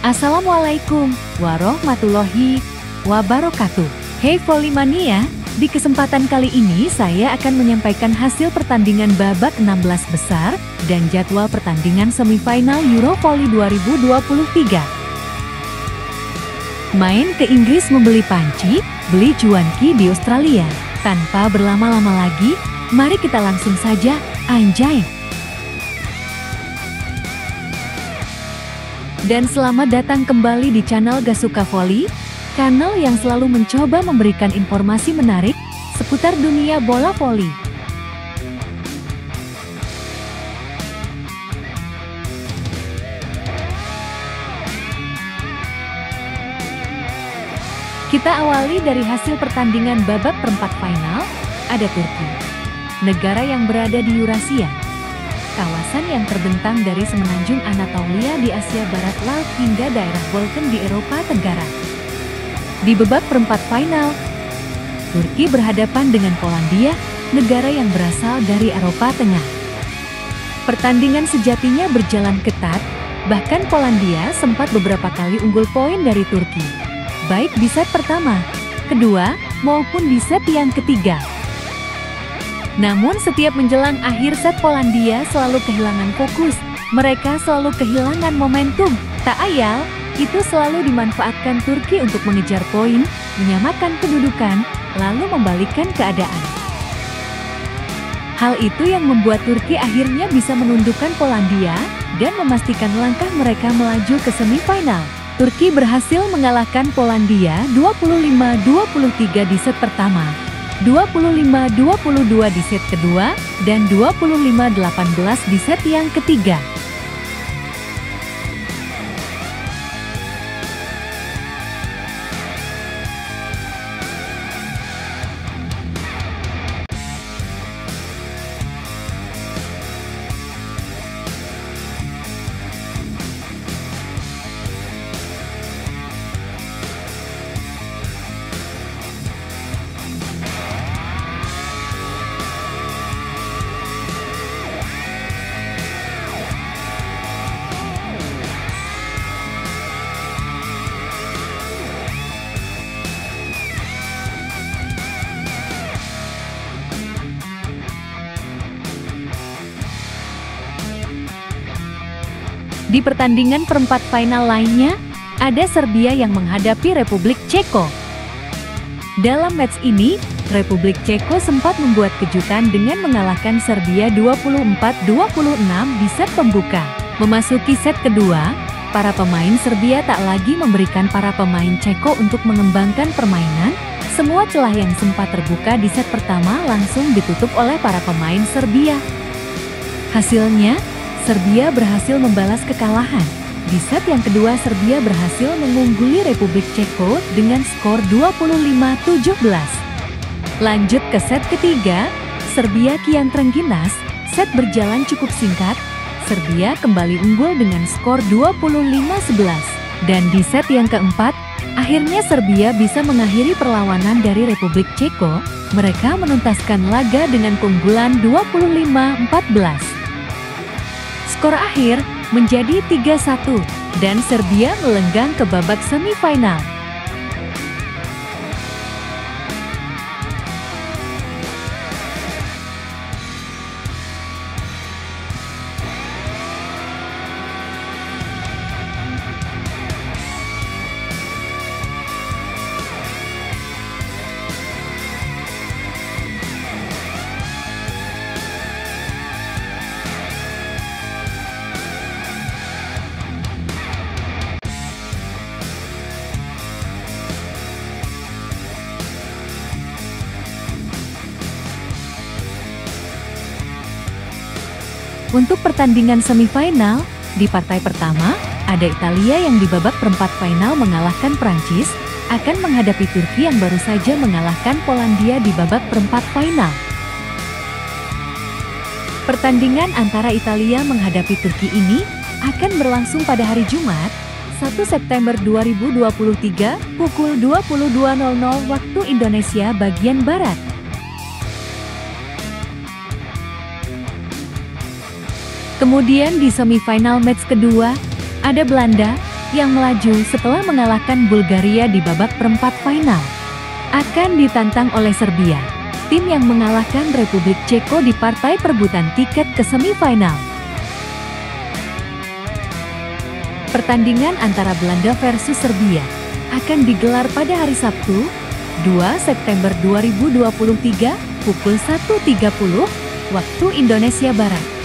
Assalamualaikum warahmatullahi wabarakatuh. Hey Volimania, di kesempatan kali ini saya akan menyampaikan hasil pertandingan babak 16 besar dan jadwal pertandingan semifinal Euro Volley 2023. Main ke Inggris membeli panci, beli cuanki di Australia. Tanpa berlama-lama lagi, mari kita langsung saja, anjay! Dan selamat datang kembali di channel Gasuka Voli, kanal yang selalu mencoba memberikan informasi menarik seputar dunia bola voli. Kita awali dari hasil pertandingan babak perempat final. Ada Turki, negara yang berada di Eurasia, kawasan yang terbentang dari semenanjung Anatolia di Asia Barat Laut hingga daerah Balkan di Eropa Tenggara. Di babak perempat final, Turki berhadapan dengan Polandia, negara yang berasal dari Eropa Tengah. Pertandingan sejatinya berjalan ketat, bahkan Polandia sempat beberapa kali unggul poin dari Turki, baik di set pertama, kedua, maupun di set yang ketiga. Namun setiap menjelang akhir set, Polandia selalu kehilangan fokus, mereka selalu kehilangan momentum, tak ayal. Itu selalu dimanfaatkan Turki untuk mengejar poin, menyamakan kedudukan, lalu membalikkan keadaan. Hal itu yang membuat Turki akhirnya bisa menundukkan Polandia dan memastikan langkah mereka melaju ke semifinal. Turki berhasil mengalahkan Polandia 25-23 di set pertama, 25-22 di set kedua, dan 25-18 di set yang ketiga. Di pertandingan perempat final lainnya, ada Serbia yang menghadapi Republik Ceko. Dalam match ini, Republik Ceko sempat membuat kejutan dengan mengalahkan Serbia 24-26 di set pembuka. Memasuki set kedua, para pemain Serbia tak lagi memberikan para pemain Ceko untuk mengembangkan permainan. Semua celah yang sempat terbuka di set pertama langsung ditutup oleh para pemain Serbia. Hasilnya, Serbia berhasil membalas kekalahan. Di set yang kedua, Serbia berhasil mengungguli Republik Ceko dengan skor 25-17. Lanjut ke set ketiga, Serbia kian terengginas. Set berjalan cukup singkat, Serbia kembali unggul dengan skor 25-11. Dan di set yang keempat, akhirnya Serbia bisa mengakhiri perlawanan dari Republik Ceko. Mereka menuntaskan laga dengan keunggulan 25-14. Skor akhir menjadi 3-1 dan Serbia melenggang ke babak semifinal. Untuk pertandingan semifinal, di partai pertama, ada Italia yang di babak perempat final mengalahkan Prancis, akan menghadapi Turki yang baru saja mengalahkan Polandia di babak perempat final. Pertandingan antara Italia menghadapi Turki ini akan berlangsung pada hari Jumat, 1 September 2023, pukul 22.00 waktu Indonesia bagian Barat. Kemudian di semifinal match kedua, ada Belanda yang melaju setelah mengalahkan Bulgaria di babak perempat final. Akan ditantang oleh Serbia, tim yang mengalahkan Republik Ceko di partai perebutan tiket ke semifinal. Pertandingan antara Belanda versus Serbia akan digelar pada hari Sabtu, 2 September 2023, pukul 1.30 waktu Indonesia Barat.